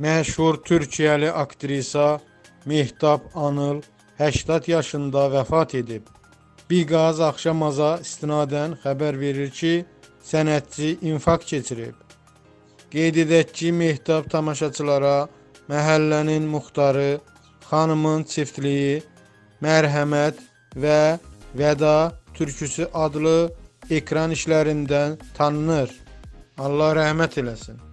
Məşhur Türkiyəli aktrisa Mehtap Anıl 80 yaşında vəfat edib. Biqaz Axşamaza istinadən xəbər verir ki, sənətçi infarkt keçirib. Qeyd edək ki, Mehtap tamaşaçılara məhəllənin muxtarı, xanımın çiftliyi, mərhəmət və vəda türküsü adlı ekran işlərindən tanınır. Allah rəhmət eləsin.